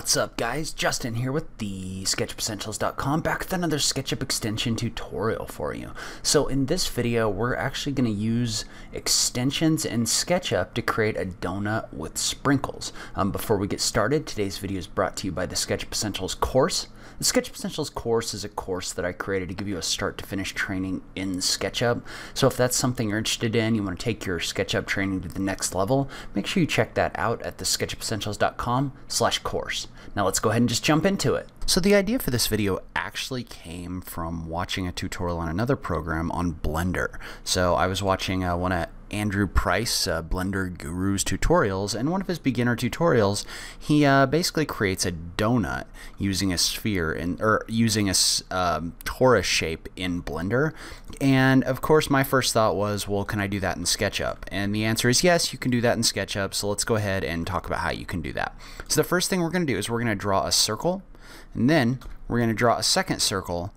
What's up, guys? Justin here with the SketchUpEssentials.com, back with another SketchUp extension tutorial for you. So in this video, we're actually going to use extensions in SketchUp to create a donut with sprinkles. Before we get started, today's video is brought to you by the SketchUp Essentials course. The SketchUp Essentials course is a course that I created to give you a start to finish training in SketchUp. So if that's something you're interested in, you want to take your SketchUp training to the next level, make sure you check that out at the SketchUpEssentials.com/course. Now let's go ahead and just jump into it. So the idea for this video actually came from watching a tutorial on another program on Blender. So I was watching one of Andrew Price, Blender Guru's tutorials, and one of his beginner tutorials, he basically creates a donut using a sphere or using a torus shape in Blender. And of course, my first thought was, well, can I do that in SketchUp? And the answer is yes, you can do that in SketchUp. So let's go ahead and talk about how you can do that. So the first thing we're going to do is we're going to draw a circle, and then we're going to draw a second circle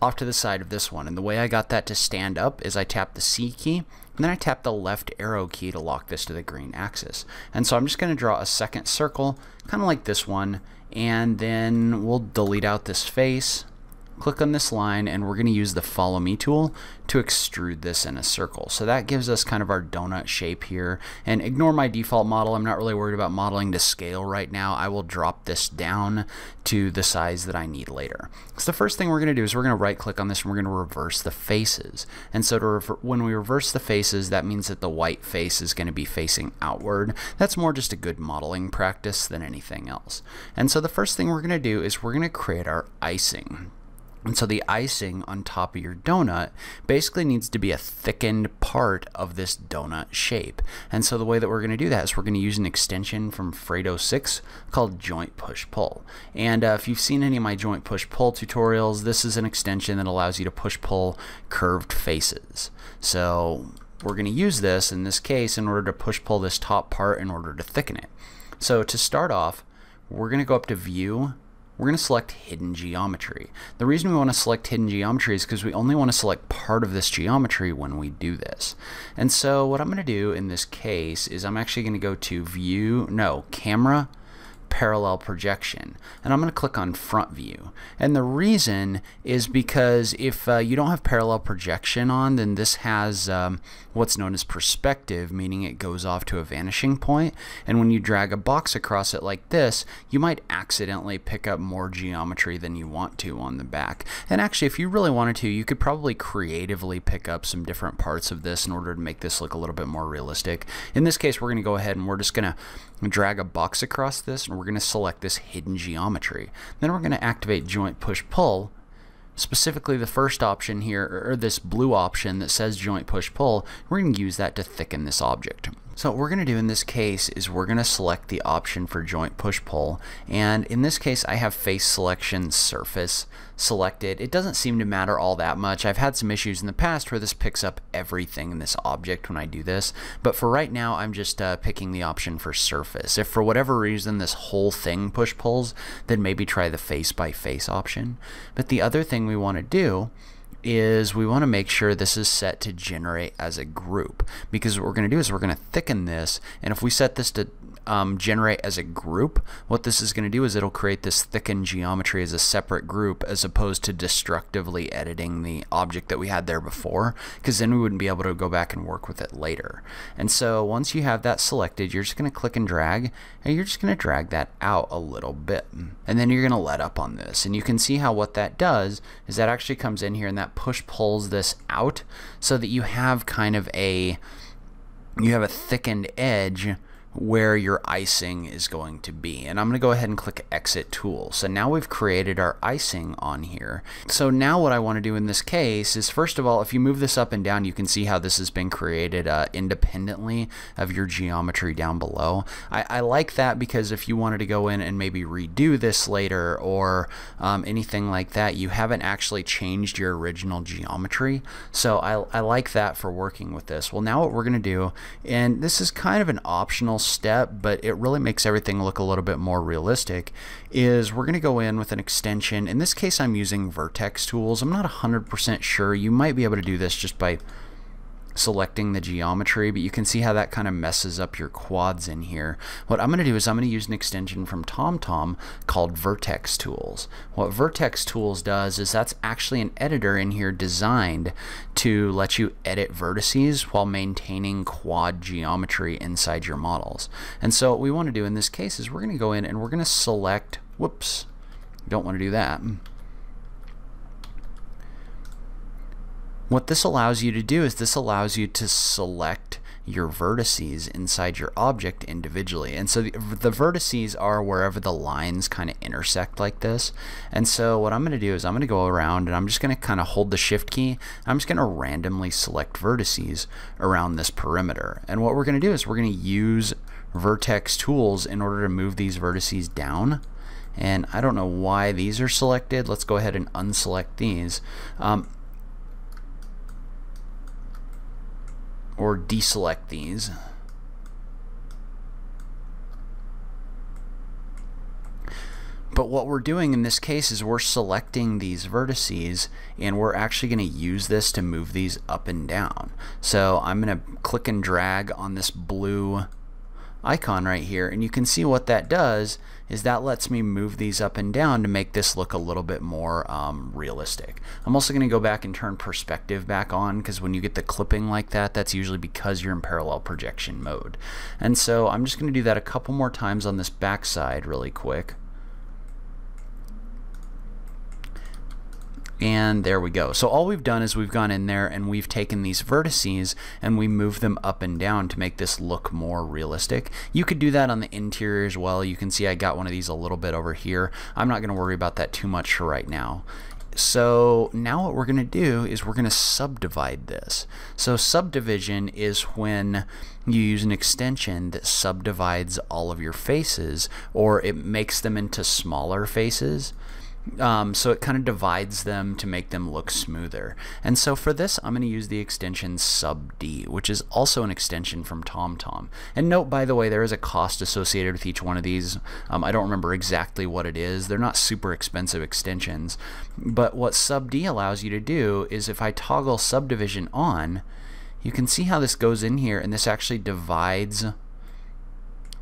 off to the side of this one. And the way I got that to stand up is I tapped the C key, and then I tapped the left arrow key to lock this to the green axis. And so I'm just going to draw a second circle, kind of like this one, and then we'll delete out this face, click on this line, and we're going to use the follow me tool to extrude this in a circle. So that gives us kind of our donut shape here. And ignore my default model. I'm not really worried about modeling to scale right now. I will drop this down to the size that I need later. So the first thing we're going to do is we're going to right click on this and we're going to reverse the faces. And so when we reverse the faces, that means that the white face is going to be facing outward. That's more just a good modeling practice than anything else. And so the first thing we're going to do is we're going to create our icing. And so the icing on top of your donut basically needs to be a thickened part of this donut shape. And so the way that we're going to do that is we're going to use an extension from Fredo 6 called joint push-pull. And if you've seen any of my joint push-pull tutorials, this is an extension that allows you to push-pull curved faces. So we're going to use this in this case in order to push-pull this top part in order to thicken it. So to start off, we're going to go up to View. We're going to select Hidden Geometry. The reason we want to select Hidden Geometry is because we only want to select part of this geometry when we do this. And so what I'm going to do in this case is I'm actually going to go to Camera, Parallel Projection, and I'm going to click on Front View. And the reason is because if you don't have parallel projection on, then this has what's known as perspective, meaning it goes off to a vanishing point. And when you drag a box across it like this, you might accidentally pick up more geometry than you want to on the back. And actually, if you really wanted to, you could probably creatively pick up some different parts of this in order to make this look a little bit more realistic. In this case, we're going to go ahead and we're just going to drag a box across this, and we're going to select this hidden geometry. Then we're going to activate joint push-pull, specifically the first option here, or this blue option that says joint push-pull. We're going to use that to thicken this object. So what we're going to do in this case is we're going to select the option for joint push-pull, and in this case I have face selection surface selected. It doesn't seem to matter all that much. I've had some issues in the past where this picks up everything in this object when I do this, but for right now I'm just picking the option for surface. If for whatever reason this whole thing push-pulls, then maybe try the face by face option. But the other thing we want to do is we want to make sure this is set to generate as a group, because what we're going to do is we're going to thicken this, and if we set this to generate as a group, what this is going to do is it'll create this thickened geometry as a separate group, as opposed to destructively editing the object that we had there before, because then we wouldn't be able to go back and work with it later. And so once you have that selected, you're just going to click and drag, and you're just going to drag that out a little bit, and then you're going to let up on this. And you can see how what that does is that actually comes in here and that push pulls this out, so that you have kind of a thickened edge where your icing is going to be. And I'm going to go ahead and click Exit Tool. So now we've created our icing on here. So now what I want to do in this case is, first of all, if you move this up and down, you can see how this has been created independently of your geometry down below. I like that, because if you wanted to go in and maybe redo this later or anything like that, you haven't actually changed your original geometry. So I like that for working with this. Well, now what we're going to do, and this is kind of an optional step, but it really makes everything look a little bit more realistic, is we're going to go in with an extension. In this case, I'm using Vertex Tools. I'm not 100% sure. You might be able to do this just by selecting the geometry, but you can see how that kind of messes up your quads in here. What I'm going to do is I'm going to use an extension from TomTom called Vertex Tools. What Vertex Tools does is that's actually an editor in here designed to let you edit vertices while maintaining quad geometry inside your models. And so what we want to do in this case is we're going to go in and we're going to select, whoops, you don't want to do that. What this allows you to do is this allows you to select your vertices inside your object individually. And so the vertices are wherever the lines kind of intersect like this. And so what I'm going to do is I'm going to go around and I'm just going to kind of hold the shift key. I'm just going to randomly select vertices around this perimeter. And what we're going to do is we're going to use Vertex Tools in order to move these vertices down. And I don't know why these are selected. Let's go ahead and unselect these. Or deselect these. But what we're doing in this case is we're selecting these vertices and we're actually going to use this to move these up and down. So I'm going to click and drag on this blue icon right here, and you can see what that does is that lets me move these up and down to make this look a little bit more realistic. I'm also going to go back and turn perspective back on, because when you get the clipping like that, that's usually because you're in parallel projection mode. And so I'm just going to do that a couple more times on this back side really quick. And there we go. So all we've done is we've gone in there and we've taken these vertices and we move them up and down to make this look more realistic. You could do that on the interior as well. You can see I got one of these a little bit over here. I'm not going to worry about that too much for right now. So now what we're going to do is we're going to subdivide this. So subdivision is when you use an extension that subdivides all of your faces, or it makes them into smaller faces. So it kind of divides them to make them look smoother. And so for this, I'm going to use the extension SubD, which is also an extension from TomTom. And note, by the way, there is a cost associated with each one of these. I don't remember exactly what it is. They're not super expensive extensions. But what SubD allows you to do is if I toggle subdivision on, you can see how this goes in here, and this actually divides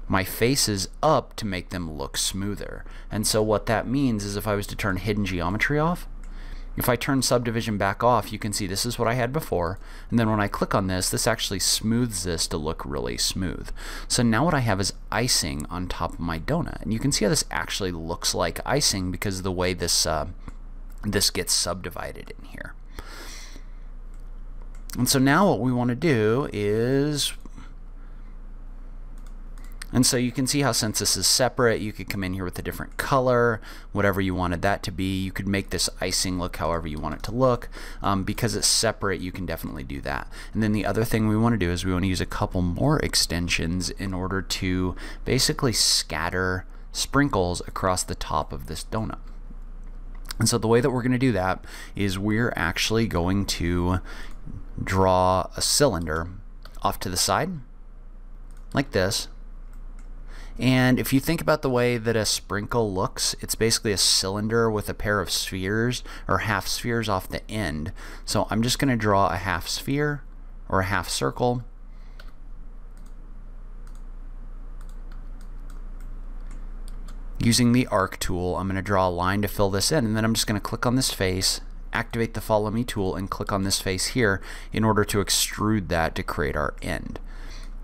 my faces up to make them look smoother. And so what that means is if I was to turn hidden geometry off, if I turn subdivision back off, you can see this is what I had before. And then when I click on this, this actually smooths this to look really smooth. So now what I have is icing on top of my donut. And you can see how this actually looks like icing because of the way this, this gets subdivided in here. And so now what we want to do is, and so you can see how since this is separate, you could come in here with a different color, whatever you wanted that to be. You could make this icing look however you want it to look. Because it's separate, you can definitely do that. And then the other thing we want to do is we want to use a couple more extensions in order to basically scatter sprinkles across the top of this donut. And so the way that we're going to do that is we're actually going to draw a cylinder off to the side like this. And if you think about the way that a sprinkle looks, it's basically a cylinder with a pair of spheres or half spheres off the end. So I'm just going to draw a half sphere or a half circle. Using the arc tool, I'm going to draw a line to fill this in, and then I'm just going to click on this face, activate the follow me tool, and click on this face here in order to extrude that to create our end.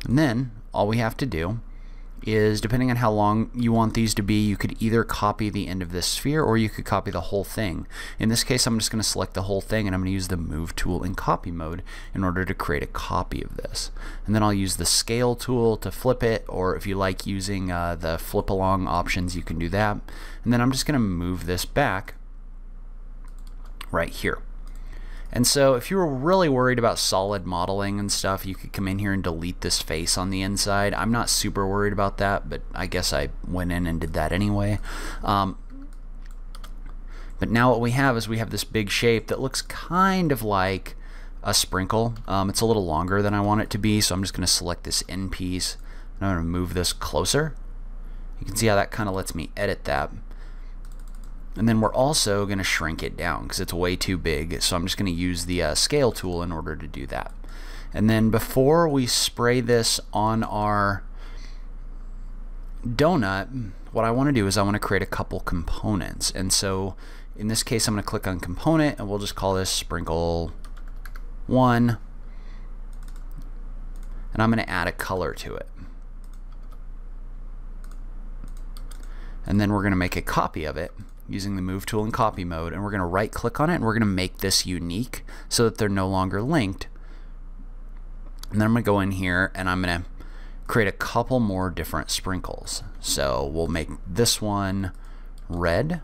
And then all we have to do is, depending on how long you want these to be, you could either copy the end of this sphere or you could copy the whole thing. In this case, I'm just going to select the whole thing and I'm going to use the move tool in copy mode in order to create a copy of this. And then I'll use the scale tool to flip it, or if you like using the flip along options, you can do that. And then I'm just going to move this back right here. And so if you were really worried about solid modeling and stuff, you could come in here and delete this face on the inside. I'm not super worried about that, but I guess I went in and did that anyway. But now what we have is we have this big shape that looks kind of like a sprinkle. It's a little longer than I want it to be, so I'm just going to select this end piece, and I'm going to move this closer. You can see how that kind of lets me edit that. And then we're also going to shrink it down because it's way too big. So I'm just going to use the scale tool in order to do that. And then before we spray this on our donut, what I want to do is I want to create a couple components. And so in this case, I'm going to click on component, and we'll just call this sprinkle 1. And I'm going to add a color to it. And then we're going to make a copy of it using the move tool in copy mode, and we're going to right click on it and we're going to make this unique so that they're no longer linked. And then I'm going to go in here and I'm going to create a couple more different sprinkles. So we'll make this one red.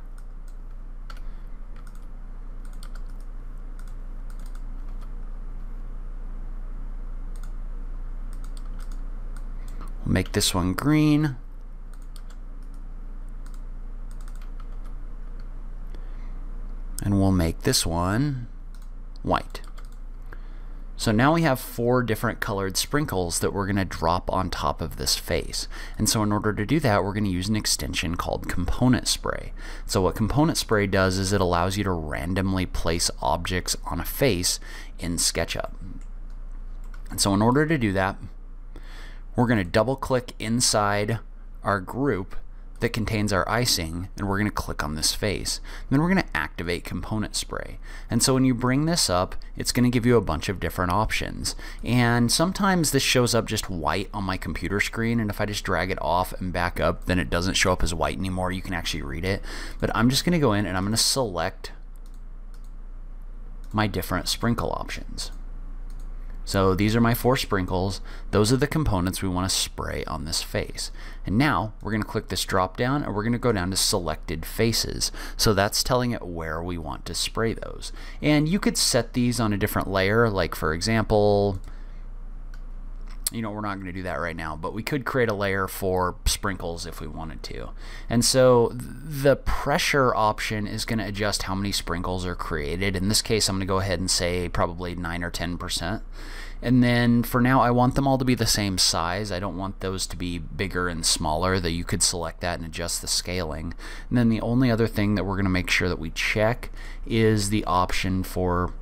We'll make this one green. And we'll make this one white. So now we have 4 different colored sprinkles that we're going to drop on top of this face. And so in order to do that, we're going to use an extension called Component Spray. So what Component Spray does is it allows you to randomly place objects on a face in SketchUp. And so in order to do that, we're going to double click inside our group that contains our icing, and we're going to click on this face. And then we're going to activate Component Spray. And so when you bring this up, it's going to give you a bunch of different options. And sometimes this shows up just white on my computer screen, and if I just drag it off and back up, then it doesn't show up as white anymore. You can actually read it. But I'm just going to go in and I'm going to select my different sprinkle options. So these are my 4 sprinkles. Those are the components we want to spray on this face. And now we're going to click this drop down and we're going to go down to selected faces. So that's telling it where we want to spray those. And you could set these on a different layer, like for example, you know, we're not going to do that right now, but we could create a layer for sprinkles if we wanted to. And so the pressure option is going to adjust how many sprinkles are created. In this case, I'm going to go ahead and say probably 9 or 10%. And then for now, I want them all to be the same size. I don't want those to be bigger and smaller, though you could select that and adjust the scaling. And then the only other thing that we're going to make sure that we check is the option for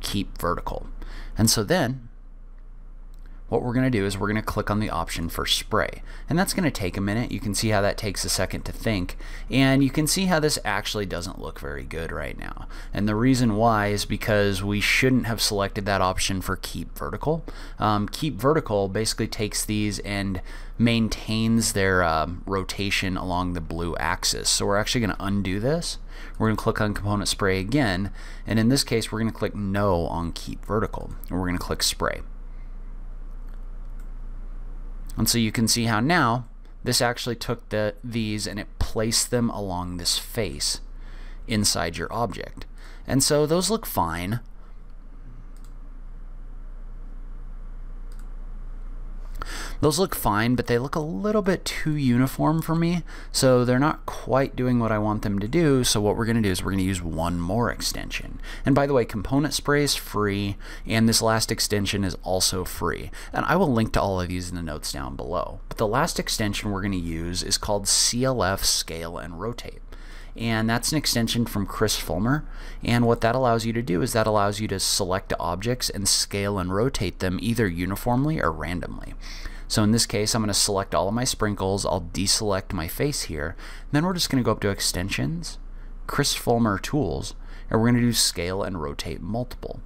keep vertical. And so then what we're going to do is we're going to click on the option for spray. And that's going to take a minute. You can see how that takes a second to think. And you can see how this actually doesn't look very good right now. And the reason why is because we shouldn't have selected that option for keep vertical. Keep vertical basically takes these and maintains their rotation along the blue axis. So we're actually going to undo this. We're going to click on Component Spray again. And in this case, we're going to click no on keep vertical. And we're going to click spray. And so you can see how now this actually took these and it placed them along this face inside your object. And so those look fine. Those look fine, but they look a little bit too uniform for me. So they're not quite doing what I want them to do. So what we're going to do is we're going to use one more extension. And by the way, Component Spray is free, and this last extension is also free. And I will link to all of these in the notes down below. But the last extension we're going to use is called CLF Scale and Rotate. And that's an extension from Chris Fulmer. And what that allows you to do is that allows you to select objects and scale and rotate them either uniformly or randomly. So in this case, I'm going to select all of my sprinkles. I'll deselect my face here. And then we're just going to go up to Extensions, Chris Fulmer Tools, and we're going to do Scale and Rotate Multiple.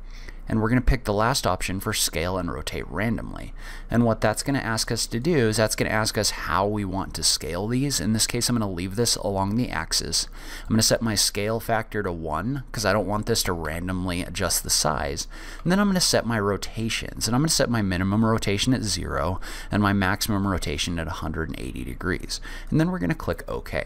And we're going to pick the last option for Scale and Rotate Randomly. And what that's going to ask us to do is that's going to ask us how we want to scale these. In this case, I'm going to leave this along the axis. I'm going to set my scale factor to 1 because I don't want this to randomly adjust the size. And then I'm going to set my rotations. And I'm going to set my minimum rotation at 0 and my maximum rotation at 180 degrees. And then we're going to click OK.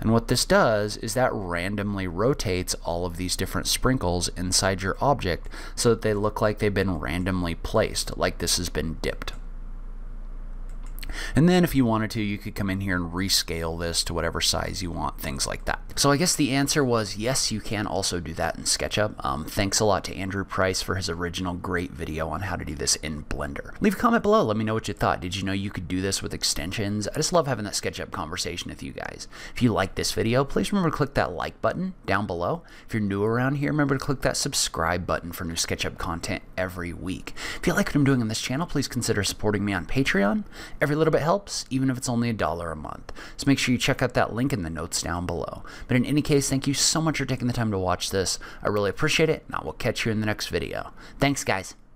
And what this does is that randomly rotates all of these different sprinkles inside your object so that they look like they've been randomly placed, like this has been dipped. And then if you wanted to, you could come in here and rescale this to whatever size you want, things like that. So I guess the answer was yes, you can also do that in SketchUp. Thanks a lot to Andrew Price for his original great video on how to do this in Blender. Leave a comment below. Let me know what you thought. Did you know you could do this with extensions? I just love having that SketchUp conversation with you guys. If you like this video, please remember to click that like button down below. If you're new around here, remember to click that subscribe button for new SketchUp content every week. If you like what I'm doing on this channel, please consider supporting me on Patreon. Every little bit helps, even if it's only $1 a month. So make sure you check out that link in the notes down below. But in any case, thank you so much for taking the time to watch this. I really appreciate it, and I will catch you in the next video. Thanks, guys.